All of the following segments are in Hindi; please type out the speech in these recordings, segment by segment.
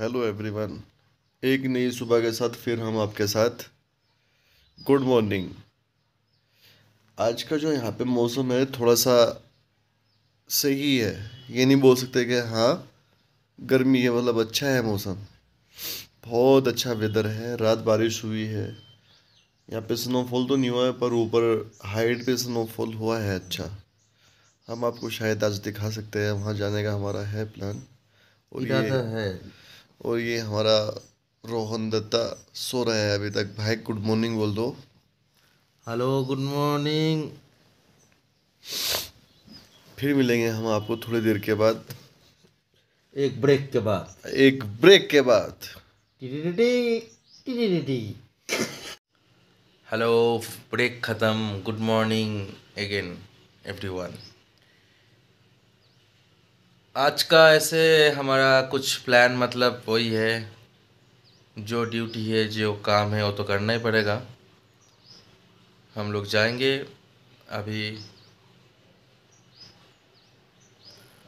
हेलो एवरीवन, एक नई सुबह के साथ फिर हम आपके साथ। Good morning. आज का जो यहाँ पे मौसम है थोड़ा सा सही है, ये नहीं बोल सकते कि हाँ गर्मी है, मतलब अच्छा है मौसम, बहुत अच्छा वेदर है। रात बारिश हुई है, यहाँ पे स्नोफॉल तो नहीं हुआ है पर ऊपर हाइट पे स्नोफॉल हुआ है। अच्छा, हम आपको शायद आज दिखा सकते हैं, वहाँ जाने का हमारा है प्लान और ये हमारा रोहन दत्ता सो रहा है अभी तक। भाई गुड मॉर्निंग बोल दो। Hello good morning. फिर मिलेंगे हम आपको थोड़ी देर के बाद, एक ब्रेक के बाद। हेलो, ब्रेक खत्म। Good morning again everyone. आज का ऐसे हमारा कुछ प्लान, मतलब वही है, जो ड्यूटी है जो काम है वो तो करना ही पड़ेगा। हम लोग जाएंगे अभी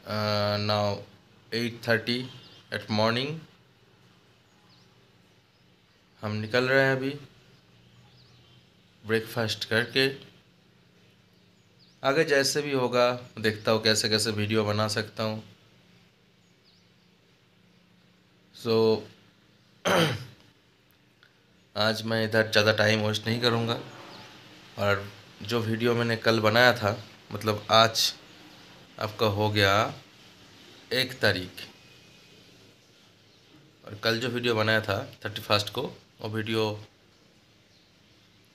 8:30 एट मॉर्निंग। हम निकल रहे हैं अभी ब्रेकफास्ट करके। आगे जैसे भी होगा देखता हूँ कैसे कैसे वीडियो बना सकता हूँ। आज मैं इधर ज़्यादा टाइम वेस्ट नहीं करूँगा और जो वीडियो मैंने कल बनाया था, मतलब आज आपका हो गया 1 तारीख, और कल जो वीडियो बनाया था 31 को, वो वीडियो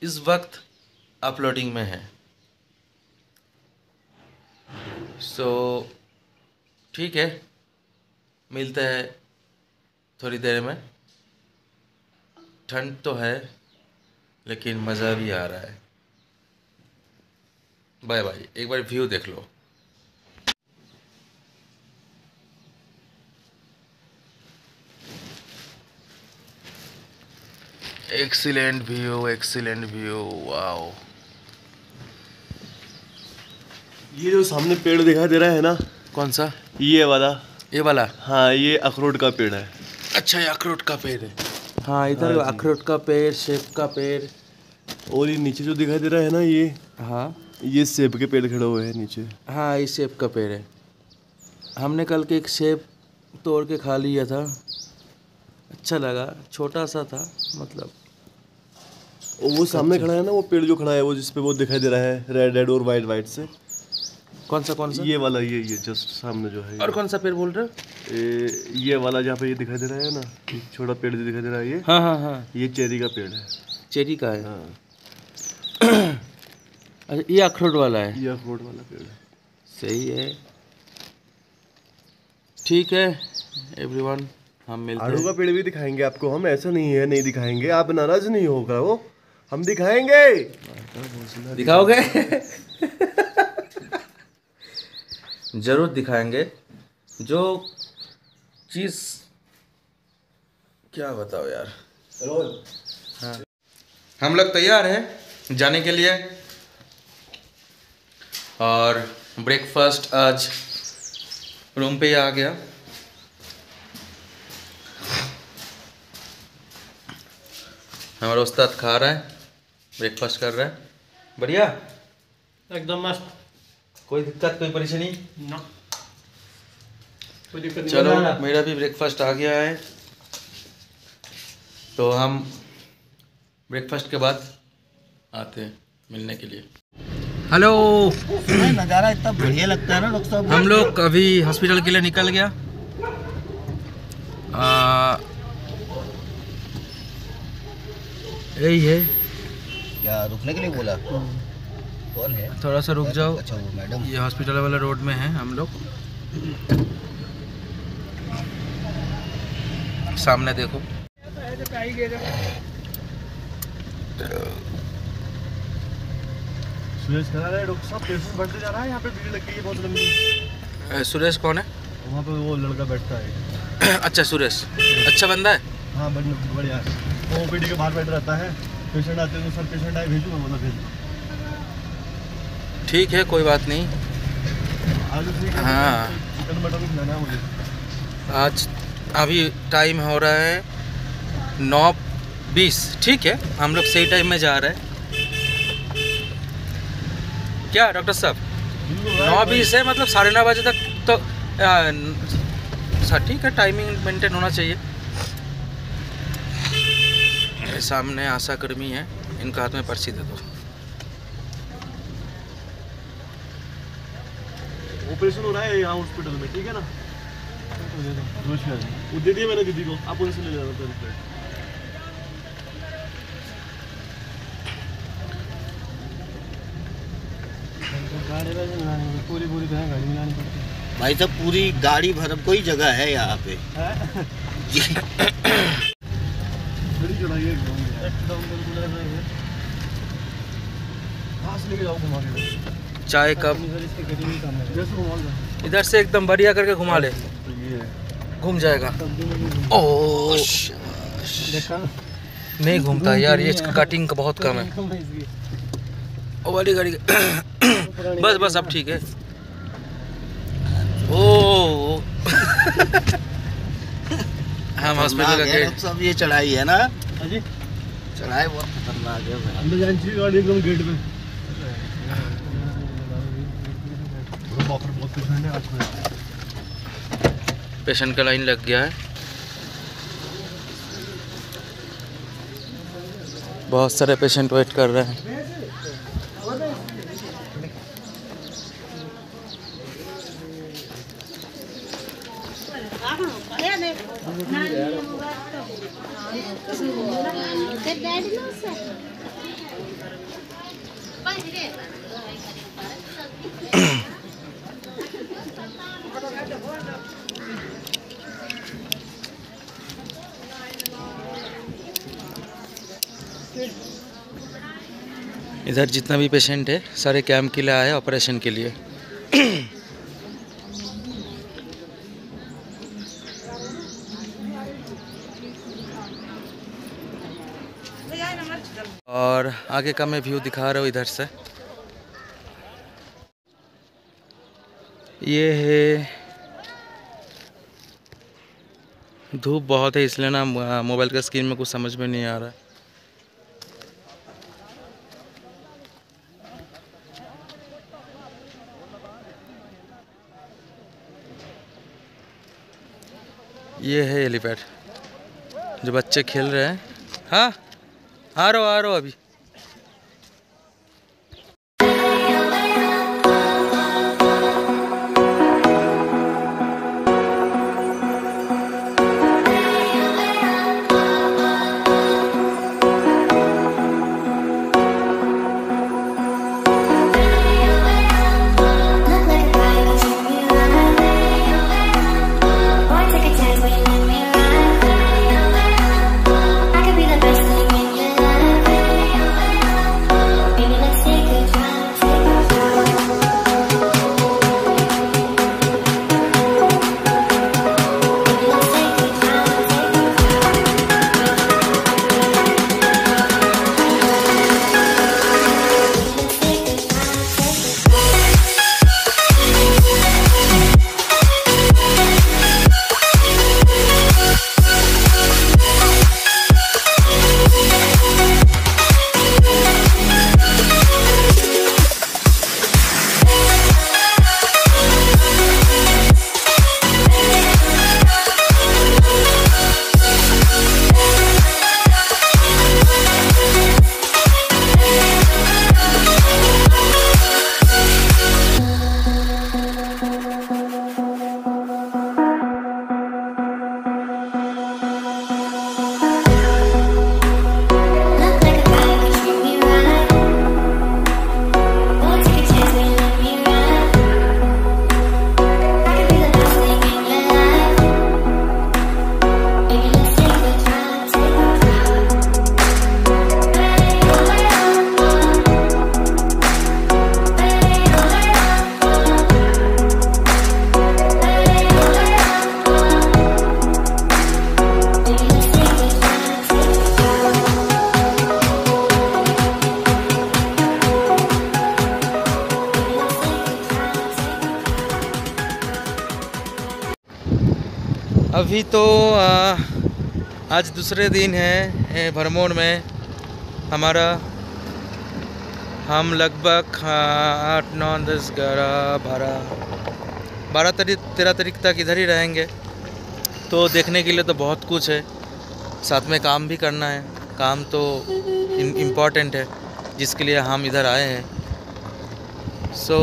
इस वक्त अपलोडिंग में है। सो ठीक है, मिलते हैं थोड़ी देर में। ठंड तो है लेकिन मज़ा भी आ रहा है। Bye bye. एक बार व्यू देख लो। Excellent view. वाओ, ये जो सामने पेड़ दिखाई दे रहा है ना, कौन सा? ये वाला। हाँ, ये अखरोट का पेड़ है। अच्छा, ये अखरोट का पेड़ है। हाँ, इधर अखरोट का पेड़, सेब का पेड़, और ये नीचे जो दिखाई दे रहा है ना, ये हाँ ये सेब के पेड़ खड़े हुए हैं नीचे। हाँ, ये सेब का पेड़ है। हमने कल के एक सेब तोड़ के खा लिया था, अच्छा लगा, छोटा सा था मतलब। वो सामने खड़ा है ना, वो पेड़ जो खड़ा है, वो जिसपे वो दिखाई दे रहा है रेड और वाइट से, कौन सा ये वाला, ये जस्ट सामने जो है। और कौन सा पेड़ बोल रहे हो? ये वाला जहाँ पे ये दिखाई दे रहा है ना, छोटा पेड़ जो दिखाई दे रहा है ये। हाँ, ये चेरी का पेड़ है। चेरी का है? हाँ। अच्छा, ये अखरोट वाला है। ये अखरोट वाला पेड़ है। सही है, ठीक है एवरीवन, हम मिलते हैं। आड़ू का पेड़ भी दिखाएंगे आपको हम, ऐसा नहीं है नहीं दिखाएंगे, आप नाराज नहीं होगा, वो हम दिखाएंगे। दिखाओगे? ज़रूर दिखाएंगे। जो चीज़ क्या बताओ यार। हाँ, हम लोग तैयार हैं जाने के लिए, और ब्रेकफास्ट आज रूम पे आ गया। हमारा उस्ताद खा रहा है, ब्रेकफास्ट कर रहा है, बढ़िया एकदम मस्त, कोई दिक्कत कोई परेशानी ना। चलो, मेरा भी ब्रेकफास्ट आ गया है, तो हम ब्रेकफास्ट के बाद आते हैं मिलने के लिए। हेलो, नज़ारा इतना बढ़िया लगता है ना डॉक्टर साहब। हम लोग अभी हॉस्पिटल के लिए निकल गया। यही है क्या? रुकने के लिए बोला? थोड़ा सा रुक जाओ। अच्छा वो मैडम, ये हॉस्पिटल वाला रोड में है हम लोग। सामने देखो, सुरेश खड़ा है डॉक्टर साहब, पेशेंट बढ़ते जा रहा है, यहाँ पे भीड़ लग गई है बहुत लंबी। सुरेश कौन है? वहाँ पे वो लड़का बैठता है। अच्छा सुरेश, अच्छा बंदा है। हाँ बढ़िया, वो ओपीडी के बाहर बैठ रहता है, पेशेंट आते हैं तो सर पेशेंट आए भेजूँ, मतलब भेजूँ, ठीक है कोई बात नहीं। हाँ, आज अभी टाइम हो रहा है 9:20, ठीक है, हम लोग सही टाइम में जा रहे हैं। क्या डॉक्टर साहब 9:20 है, मतलब 9:30 बजे तक तो ठीक है, टाइमिंग मेंटेन होना चाहिए। मेरे सामने आशाकर्मी है, इनका हाथ में पर्ची दे दो। ऑपरेशन हो रहा है यहाँ हॉस्पिटल में, ठीक है ना, वो दे दिया मैंने दीदी को, आप उनसे ले लेना। पूरी पूरी तरह गाड़ी में लानी पड़ती है भाई साहब, पूरी गाड़ी भर कोई जगह है यहाँ पे जी। चाय कप इधर से एकदम बढ़िया करके घुमा ले, घूम जाएगा। ओ नहीं घूमता यार, ये कटिंग का बहुत कम है। ओ वाली गाड़ी बस बस अब ठीक है। ओ हम हॉस्पिटल गेट सब ये चढ़ाई है ना, चढ़ाई बहुत खतरनाक है। एम्बुलेंस गाड़ी एकदम गेट पे, बहुत पेशेंट है आज, पेशेंट का लाइन लग गया है। बहुत सारे पेशेंट वेट कर रहे हैं। इधर जितना भी पेशेंट है सारे कैंप के लिए आए ऑपरेशन के लिए। और आगे का मैं व्यू दिखा रहा हूँ इधर से। ये है, धूप बहुत है इसलिए ना मोबाइल का स्क्रीन में कुछ समझ में नहीं आ रहा है। ये है हेलीपैड जो बच्चे खेल रहे हैं। हाँ आ रो अभी। अभी तो आज दूसरे दिन है भरमौर में हमारा। हम लगभग 8, 9, 10, 11, 12, 13 तारीख तक इधर ही रहेंगे। तो देखने के लिए तो बहुत कुछ है, साथ में काम भी करना है। काम तो इम्पॉर्टेंट है जिसके लिए हम इधर आए हैं। सो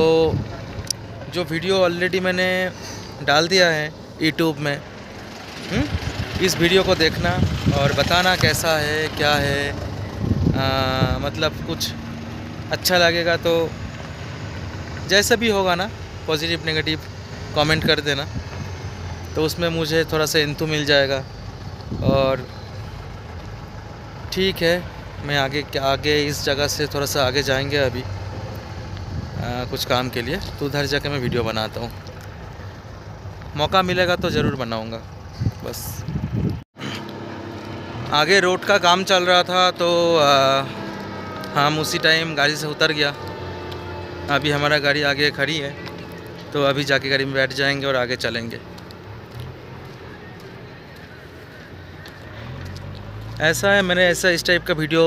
जो वीडियो ऑलरेडी मैंने डाल दिया है यूट्यूब में, इस वीडियो को देखना और बताना कैसा है, क्या है। मतलब कुछ अच्छा लगेगा तो जैसा भी होगा ना, पॉजिटिव नेगेटिव कमेंट कर देना, तो उसमें मुझे थोड़ा सा इंतु मिल जाएगा। और ठीक है, मैं आगे इस जगह से थोड़ा सा आगे जाएंगे अभी कुछ काम के लिए, तो उधर जाके मैं वीडियो बनाता हूँ। मौका मिलेगा तो ज़रूर बनाऊँगा। बस आगे रोड का काम चल रहा था तो हम उसी टाइम गाड़ी से उतर गया। अभी हमारा गाड़ी आगे खड़ी है, तो अभी जाके गाड़ी में बैठ जाएंगे और आगे चलेंगे। ऐसा है, मैंने ऐसा इस टाइप का वीडियो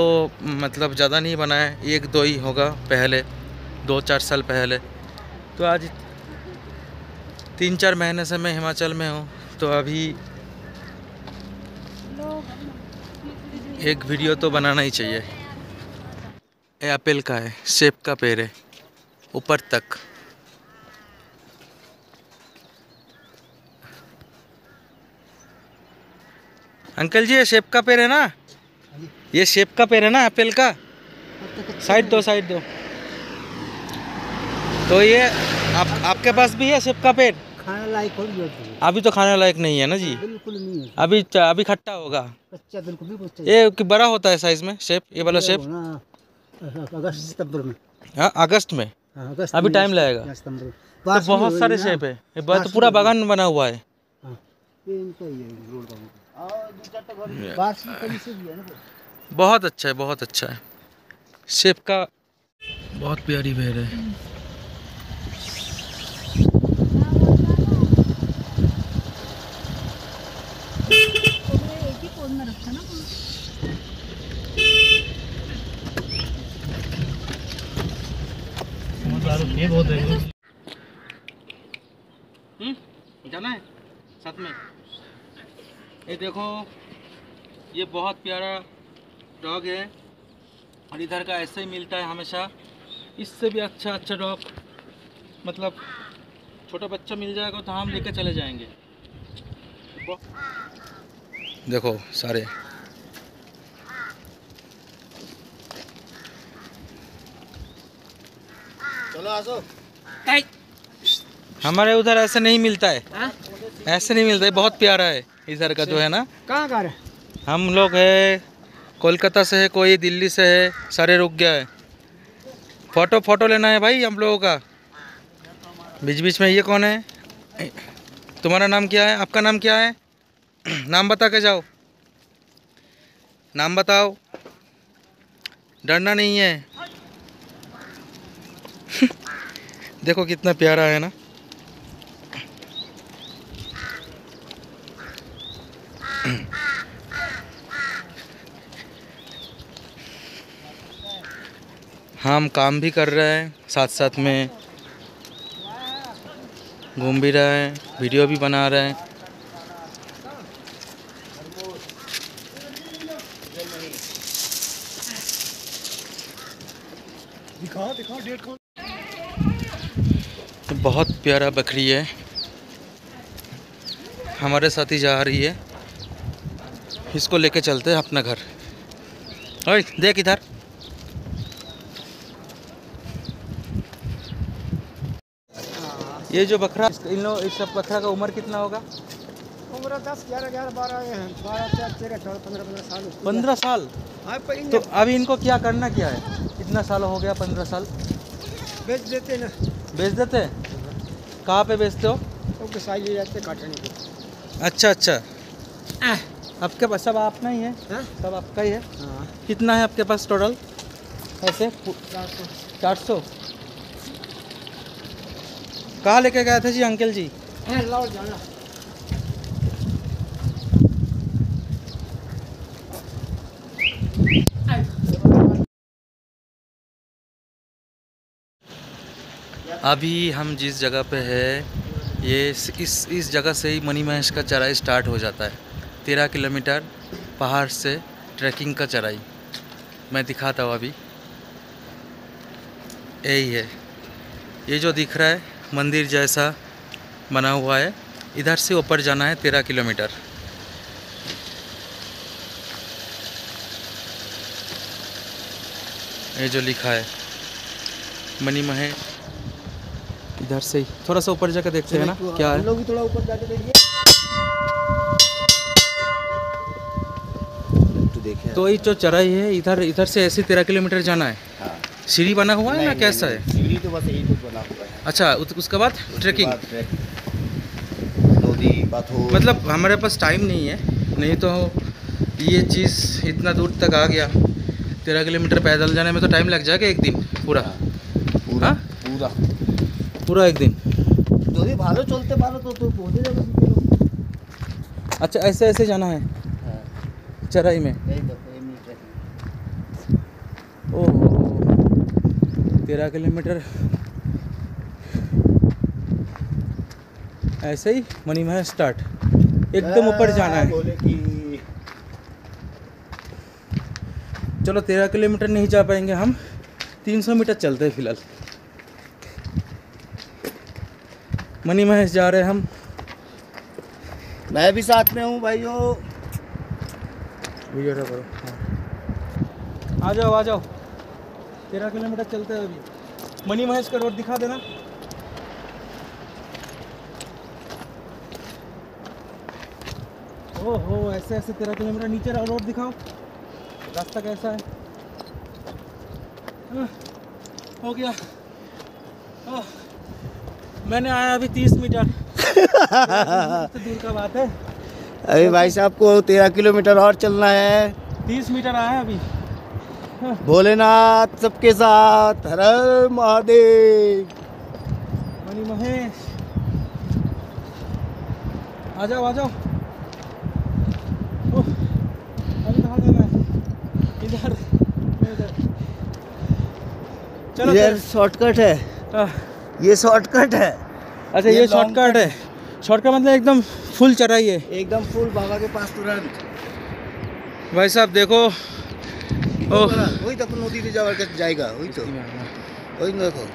मतलब ज़्यादा नहीं बनाया है, 1-2 ही होगा पहले, 2-4 साल पहले। तो आज 3-4 महीने से मैं हिमाचल में हूँ, तो अभी एक वीडियो तो बनाना ही चाहिए। ये एप्पल का है, सेब का पेड़ है ऊपर तक। अंकल जी, ये सेब का पेड़ है ना? ये सेब का पेड़ है ना, एप्पल का? साइड दो, साइड दो। तो ये आपके पास भी है सेब का पेड़? खाने लायक हो गया अभी तो? खाने लायक नहीं है ना जी, बिल्कुल नहीं है। अभी खट्टा होगा, कच्चा बिल्कुल कच्चा। ये बड़ा होता है साइज में सेब, ये वाला सेब? अगस्त सितंबर में। हाँ, अगस्त में, अभी टाइम लगेगा। तो बहुत सारे सेब है, तो पूरा बागान बना हुआ है। बहुत अच्छा है, बहुत अच्छा है। सेब का बहुत प्यारी पेड़ है। जाना है साथ में। ये देखो, ये बहुत प्यारा डॉग है और इधर का ऐसे ही मिलता है हमेशा। इससे भी अच्छा डॉग, मतलब छोटा बच्चा मिल जाएगा तो हम लेकर चले जाएंगे। देखो सारे चलो। हमारे उधर ऐसे नहीं मिलता है, ऐसे नहीं मिलता है। बहुत प्यारा है इधर का जो है ना। कहाँ का है? हम लोग है कोलकाता से है, कोई दिल्ली से है, सारे रुक गया है। फोटो लेना है भाई हम लोगों का बीच में। ये कौन है? तुम्हारा नाम क्या है? आपका नाम क्या है? नाम बता के जाओ, नाम बताओ, डरना नहीं है। देखो कितना प्यारा है ना। हम काम भी कर रहे हैं, साथ में घूम भी रहे हैं, वीडियो भी बना रहे हैं। दिखाओ डेट कौन? बहुत प्यारा बकरी है, हमारे साथ ही जा रही है। इसको लेके चलते हैं अपना घर। ओए देख इधर। ये जो बकरा, इन लोग इस सब बकरा का उम्र कितना होगा? उम्र 10, 11, 12, 13, 14, 15 15 साल। तो अभी इनको क्या करना क्या है? कितना साल हो गया? 15 साल। बेच देते ना? बेच देते। कहाँ पे बेचते हो? तो काटने। अच्छा, आपके पास सब आपना ही है? हा? सब आपका ही है। हाँ। कितना है आपके पास टोटल ऐसे? 400। कहाँ लेके गए थे जी अंकल जी? लाहौर जाना। अभी हम जिस जगह पे है ये इस जगह से ही मणिमहेश का चराई स्टार्ट हो जाता है। 13 किलोमीटर पहाड़ से ट्रैकिंग का चराई मैं दिखाता हूँ। अभी यही है, ये जो दिख रहा है मंदिर जैसा बना हुआ है, इधर से ऊपर जाना है 13 किलोमीटर। ये जो लिखा है मणिमहेश, इधर से ही थोड़ा सा ऊपर जाकर देखते हैं ना क्या है। लोग थोड़ा ऊपर जाके देखिए तो ये जो चराई है इधर से ऐसे 13 किलोमीटर जाना है। हाँ। सीढ़ी बना हुआ है ना कैसा है? सीढ़ी तो बस यही कुछ बना हुआ है। अच्छा, उसके बाद ट्रैकिंग, नदी, बाथरूम, मतलब हमारे पास टाइम नहीं है, नहीं तो ये चीज़ इतना दूर तक आ गया। 13 किलोमीटर पैदल जाने में तो टाइम लग जाएगा, एक दिन पूरा। हाँ, पूरा पूरा एक दिन যদি ভালো চলতে পারো तो पहुंचे जाओ। अच्छा, ऐसे ऐसे जाना है चराई में। ओह, 13 किलोमीटर ऐसे ही मणिमहेश स्टार्ट, एकदम ऊपर जाना है। चलो 13 किलोमीटर नहीं जा पाएंगे हम, 300 मीटर चलते हैं फिलहाल। मणिमहेश जा रहे हैं हम, मैं भी साथ में हूँ भाइयों। आ जाओ आ जाओ, 13 किलोमीटर चलते हैं अभी। मणिमहेश का रोड दिखा देना। ओहो, ऐसे ऐसे 13 किलोमीटर नीचे रोड दिखाओ, रास्ता कैसा है। हो गया, मैंने आया अभी 30 मीटर तो दूर का बात है। अभी भाई साहब को 13 किलोमीटर और चलना है, 30 मीटर आया अभी। भोलेनाथ सबके साथ, हर हर महादेव। मणिमहेश आ जाओ आ जाओ। अभी कहाँ जाना है? इधर। चलो यार, शॉर्टकट है। ये शॉर्टकट है। अच्छा, ये शॉर्टकट है। शॉर्टकट मतलब एकदम फुल चराई है, एकदम फुल, बाबा के पास तुरंत। भाई साहब देखो, वही तो नदी पे जाएगा, वही देखो।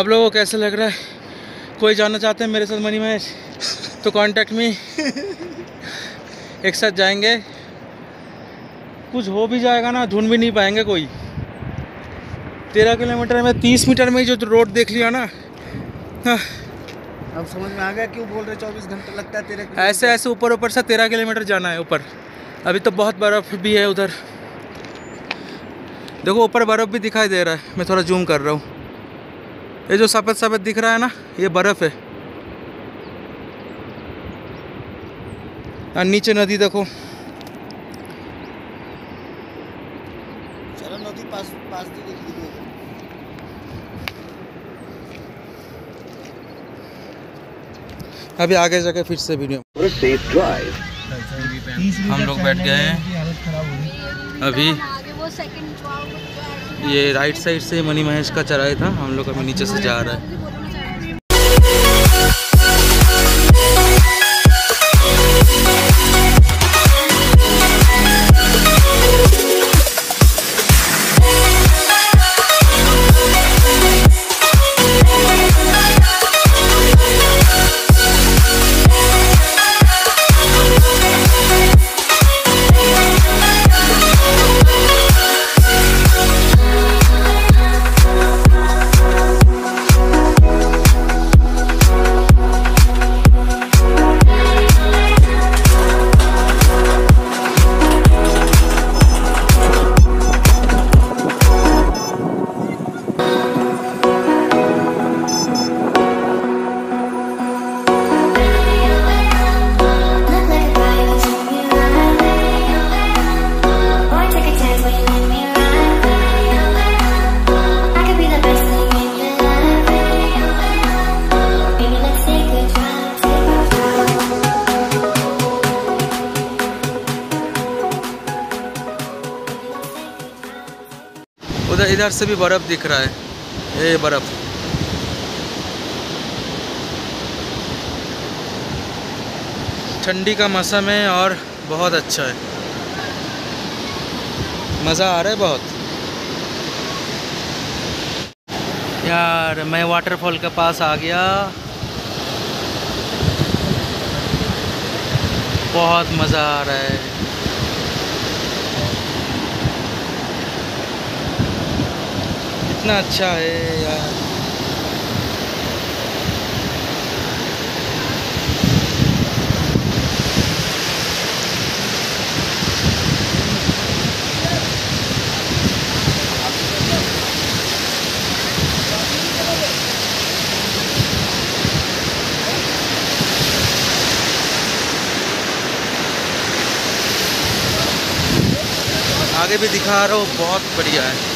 आप लोगों को कैसा लग रहा है? कोई जाना चाहते हैं मेरे साथ मणिमहेश तो कांटेक्ट मी, एक साथ जाएंगे। कुछ हो भी जाएगा ना, ढूंढ भी नहीं पाएंगे कोई। 13 किलोमीटर में 30 मीटर में जो रोड देख लिया ना। हाँ। अब समझ में आ गया क्यों बोल रहे 24 घंटे लगता है 13। ऐसे ऐसे ऊपर से 13 किलोमीटर जाना है ऊपर। अभी तो बहुत बर्फ़ भी है उधर, देखो ऊपर बर्फ़ भी दिखाई दे रहा है। मैं थोड़ा जूम कर रहा हूँ, ये जो सफ़ेद सफ़ेद दिख रहा है ना, ये बर्फ़ है। और नीचे नदी देखो, नदी पास अभी आगे जाके फिर से वीडियो। हम लोग बैठ गए हैं अभी। ये राइट साइड से मणिमहेश का चराया था, हम लोग अभी नीचे से जा रहे हैं। इधर से भी बर्फ़ दिख रहा है। ये बर्फ। ठंडी का मौसम है और बहुत अच्छा है, मज़ा आ रहा है बहुत। यार मैं वाटरफॉल के पास आ गया, बहुत मज़ा आ रहा है। इतना अच्छा है यार। आगे भी दिखा रहा हूँ, बहुत बढ़िया है।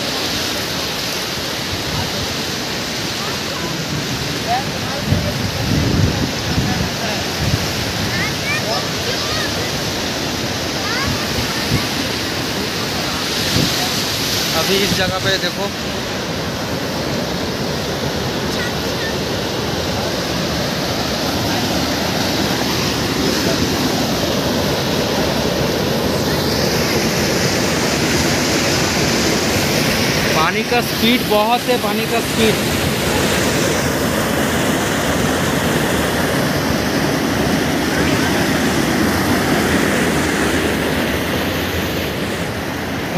अभी इस जगह पे देखो, पानी का स्पीड बहुत है, पानी का स्पीड।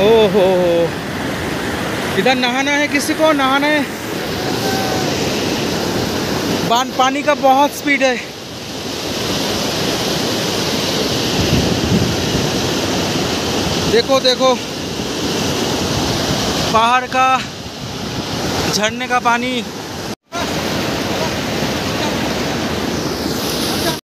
ओ हो, इधर नहाना है, किसी को नहाना है। पानी का बहुत स्पीड है। देखो देखो, पहाड़ का झरने का पानी।